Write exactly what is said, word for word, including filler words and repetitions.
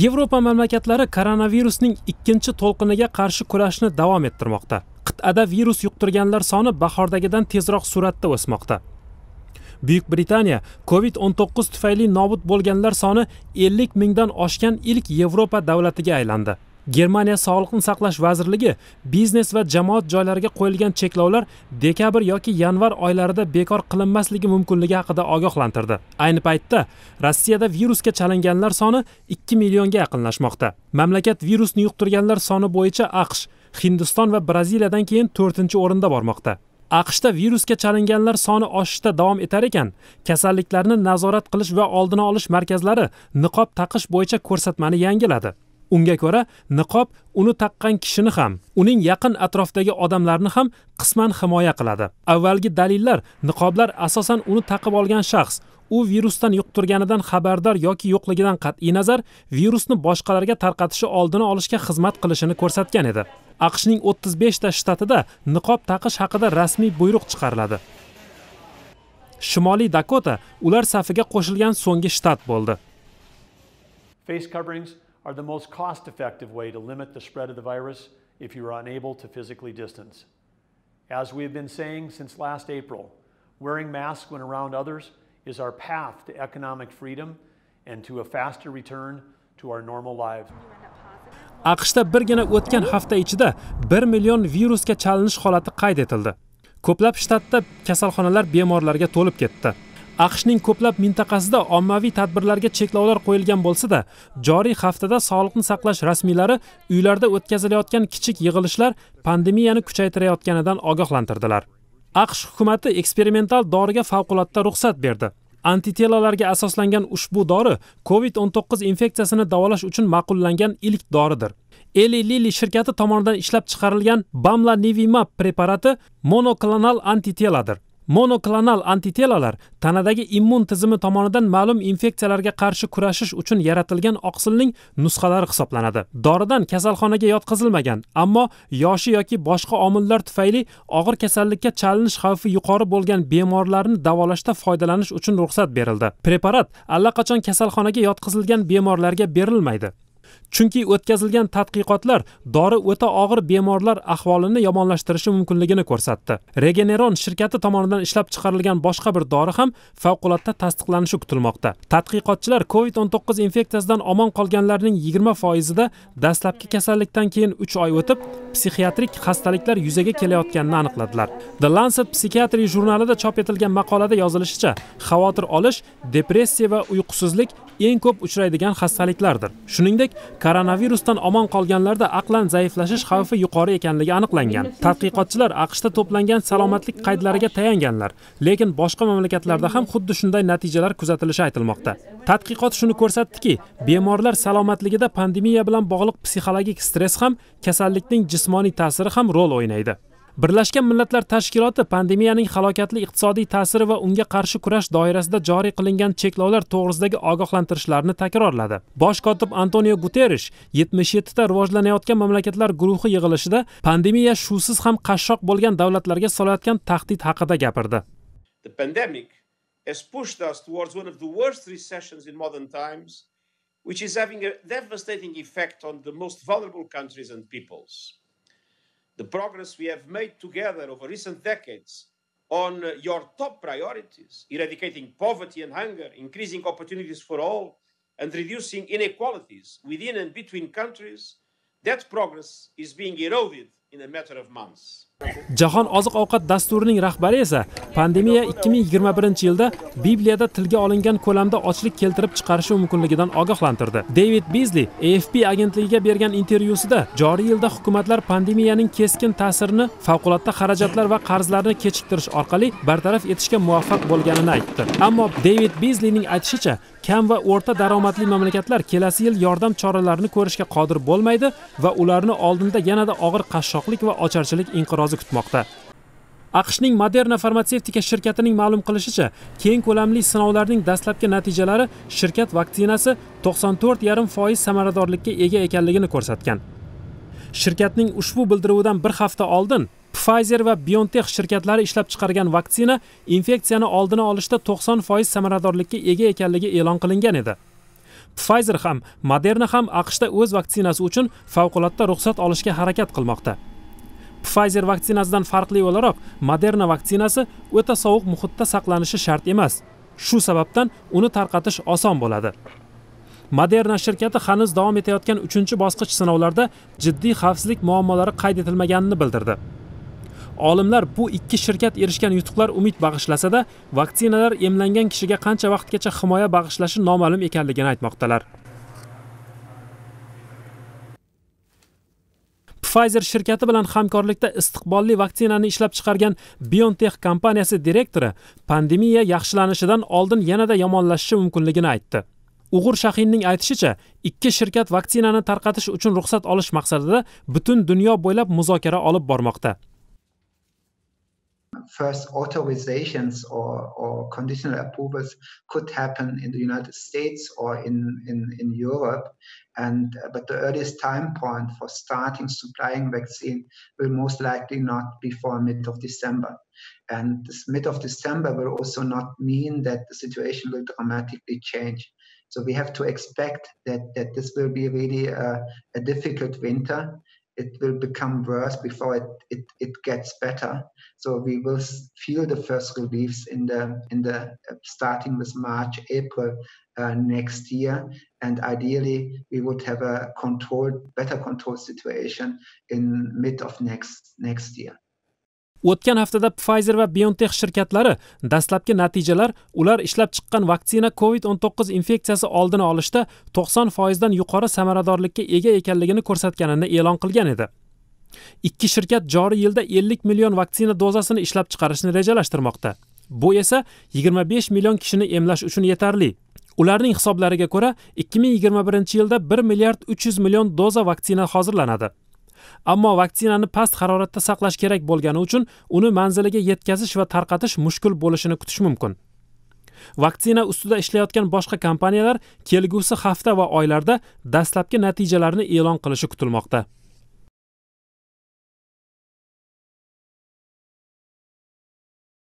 Yevropa mamlakatlari koronavirusning ikkinchi to'lqiniga qarshi kurashni davom ettirmoqda. Qit'ada virus yuqtirganlar soni bahordagidan tezroq suratda o'smoqda. Buyuk Britaniya COVID o'n to'qqiz tufayli nobud bo'lganlar soni ellik mingdan oshgan ilk Yevropa davlatiga aylandi. Germaniya Sog'liqni saqlash vazirligi biznes va jamoat joylariga qo'yilgan cheklovlar dekabr yoki yanvar oylarida bekor qilinmasligi mumkinligi haqida ogohlantirdi. Ayni paytda Rossiyada virusga chalinganlar soni ikki millionga yaqinlashmoqda. Mamlakat virusni yuqtirganlar soni bo'yicha AQSh, Hindiston va Braziliyadan keyin to'rtinchi o'rinda bormoqda. AQShda virusga chalinganlar soni oshishda davom etar ekan, kasalliklarni nazorat qilish va oldini olish markazlari niqob taqish bo'yicha ko'rsatmani yangiladi. Unga ko'ra, niqob uni taqqan kishini ham, uning yaqin atrofdagi odamlarni ham qisman himoya qiladi. Avvalgi dalillar niqoblar asosan uni taqib olgan shaxs, u virusdan yuqtirganidan xabardor yoki yo'qligidan qat'iy nazar virusni boshqalarga tarqatishi oldini olishga xizmat qilishini ko'rsatgan edi. AQShning o'ttiz beshta shtatida niqob taqish haqida rasmiy buyruq chiqariladi. Shimoliy Dakota ular safiga qo'shilgan so'nggi shtat bo'ldi. Face coverings are the most cost-effective way to limit the spread of the virus if you are unable to physically distance. As we have been saying since last April, wearing masks when around others is our path to economic freedom and to a faster return to our normal lives. AQShda birgina o'tgan hafta ichida bir million virusga chalinish holati qayd etildi. Ko'plab shtatda kasalxonalar bemorlarga to'lib ketdi. AQShning ko'plab mintaqasida ommaviy tadbirlarga cheklovlar qo'yilgan bo'lsa-da, joriy haftada sog'liqni saqlash rasmiylari uylarda o'tkazilayotgan kichik yig'ilishlar pandemiyani kuchaytirayotganidan ogohlantirdilar. AQSh hukumati eksperimental doriga favqulodda ruxsat berdi. Antitelalarga asoslangan ushbu dori COVID o'n to'qqiz infeksiyasini davolash uchun ma'qullangan ilk doridir. Eli Lilly shirkati tomonidan ishlab chiqarilgan Bamlanivimab preparati monoklonal antiteladir. Monoklonal antitelalar tanadagi immun tizimi tomonidan ma'lum infeksiyalarga qarshi kurashish uchun yaratilgan oqsilning nusxalari hisoblanadi. Doridan kasalxonaga yotqizilmagan, ammo yoshi yoki boshqa omillar tufayli og'ir kasallikka chalinish xavfi yuqori bo'lgan bemorlarni davolashda foydalanish uchun ruxsat berildi. Preparat allaqachon kasalxonaga yotqizilgan bemorlarga berilmaydi. Chunki o'tkazilgan tadqiqotlar dori o'ta og'ir bemorlar ahvolini yomonlashtirishi mumkinligini ko'rsatdi. Regeneron shirkati tomonidan ishlab chiqarilgan boshqa bir dori ham favqulodda tasdiqlanishi kutilmoqda. Tadqiqotchilar COVID o'n to'qqiz infeksiyasidan omon qolganlarning yigirma foiz da dastlabki kasallikdan keyin uch oy o'tib psixiatrik xastaliklar yuzaga kelayotganini aniqladilar. The Lancet psixiatriya jurnalida chop etilgan maqolada yozilishicha, xavotir olish, depressiya va uyqusizlik eng ko'p uchraydigan xastaliklardir. Shuningdek, koronavirusdan omon qolganlarda aqlan zaiflashish xavfi yuqori ekanligi aniqlangan. Tadqiqotchilar AQShda to'plangan salomatlik qaydlariga tayanganlar, lekin boshqa mamlakatlarda ham xuddi shunday natijalar kuzatilishi aytilmoqda. Tadqiqot shuni ko'rsatdiki, bemorlar salomatligida pandemiya bilan bog'liq psixologik stress ham, kasallikning jismoniy ta'siri ham rol o'ynaydi. Birlashgan Millatlar Tashkiloti pandemiyaning halokatli iqtisodiy ta'siri va unga qarshi kurash doirasida joriy qilingan cheklovlar to'g'risidagi ogohlantirishlarni takrorladi. Bosh kotib Antonio Guterres yetmish yetti ta rivojlanayotgan mamlakatlar guruhi yig'ilishida pandemiya shusiz ham qashshoq bo'lgan davlatlarga solayotgan tahdid haqida gapirdi. The pandemic has pushed us towards one of the worst recessions in modern times, which is having a devastating effect on the most vulnerable countries and peoples. The progress we have made together over recent decades on your top priorities, eradicating poverty and hunger, increasing opportunities for all, and reducing inequalities within and between countries, that progress is being eroded in a matter of months. Jahon oziq-ovqat dasturining rahbari esa pandemiya ikki ming yigirma birinchi yilda Bibliyada tilga olingan ko'lamda ochlik keltirib chiqarishi mumkinligidan ogohlantirdi. David Beasley A F P agentligiga bergan intervyusida joriy yilda hukumatlar pandemiyaning keskin ta'sirini favqulodda xarajatlar va qarzlarni kechiktirish orqali bartaraf etishga muvaffaq bo'lganini aytdi. Ammo David Beasleyning aytishicha, kam va o'rta daromadli mamlakatlar kelasi yil yordam choralarini ko'rishga qodir bo'lmaydi va ularni oldinda yanada og'ir qashshoqlik va ocharchilik inqirozi kutmoqda. AQShning Moderna farmatsevtika shirkatining ma'lum qilishicha, keng ko'lamli sinovlarning dastlabki natijalari shirkat vaksinasi to'qson to'rt nuqta besh foiz samaradorlikka ega ekanligini ko'rsatgan. Shirkatning ushbu bildiruvidan bir hafta oldin Pfizer va Biontech shirkatlari ishlab chiqargan vaksina infeksiyani oldini olishda to'qson foiz samaradorlikka ega ekanligi e'lon qilingan edi. Pfizer ham, Moderna ham AQShda o'z vaksinasi uchun favqulodda ruxsat olishga harakat qilmoqda. Pfizer vaksinasidan farqli o'laroq, Moderna vaksinasi o'ta sovuq muhitda saqlanishi shart emas. Shu sababdan uni tarqatish oson bo'ladi. Moderna shirkati hanuz davom etayotgan uchinchi bosqich sinovlarda jiddiy xavfsizlik muammolari qayd etilmaganini bildirdi. Olimlar bu ikki shirkat erishgan yutuqlar umid bag'ishlasa-da, vaksinalar emlangan kishiga qancha vaqtgacha himoya bag'ishlashi noma'lum ekanligini aytmoqdalar. Pfizer shirkati bilan hamkorlikda istiqbolli vaksinani ishlab chiqargan Biontech kompaniyasi direktori pandemiya yaxshilanishidan oldin yanada yomonlashishi mumkinligini aytdi. Ug'ur Shahinning aytishicha, ikki shirkat vaksinani tarqatish uchun ruxsat olish maqsadida butun dunyo bo'ylab muzokara olib bormoqda. First authorizations or, or conditional approvals could happen in the United States or in, in, in Europe, and but the earliest time point for starting supplying vaccine will most likely not be before mid of December. And this mid of December will also not mean that the situation will dramatically change. So we have to expect that, that this will be really a, a difficult winter. It will become worse before it, it, it gets better. So we will feel the first reliefs in the, in the uh, starting with March, April uh, next year. And ideally, we would have a controlled, better controlled situation in mid of next, next year. O'tgan haftada Pfizer va Biontech shirkatlari dastlabki natijalar ular ishlab chiqqan vaksina COVID o'n to'qqiz infeksiyasi oldini olishda to'qson foiz dan yuqori samaradorlikka ega ekanligini ko'rsatganini e'lon qilgan edi. Ikki shirkat joriy yilda ellik million vaksina dozasini ishlab chiqarishni rejalashtirmoqda. Bu esa yigirma besh million kishini emlash uchun yetarli. Ularning hisoblariga ko'ra, ikki ming yigirma birinchi yilda bir milliard uch yuz million doza vaksina hozirlanadi. Ammo vaksinani past haroratda saqlash kerak bo'lgani uchun uni manziliga yetkazish va tarqatish mushkul bo'lishini kutish mumkin. Vaksina ustida ishlayotgan boshqa kompaniyalar kelgusi hafta va oylarda dastlabki natijalarni e'lon qilishi kutilmoqda.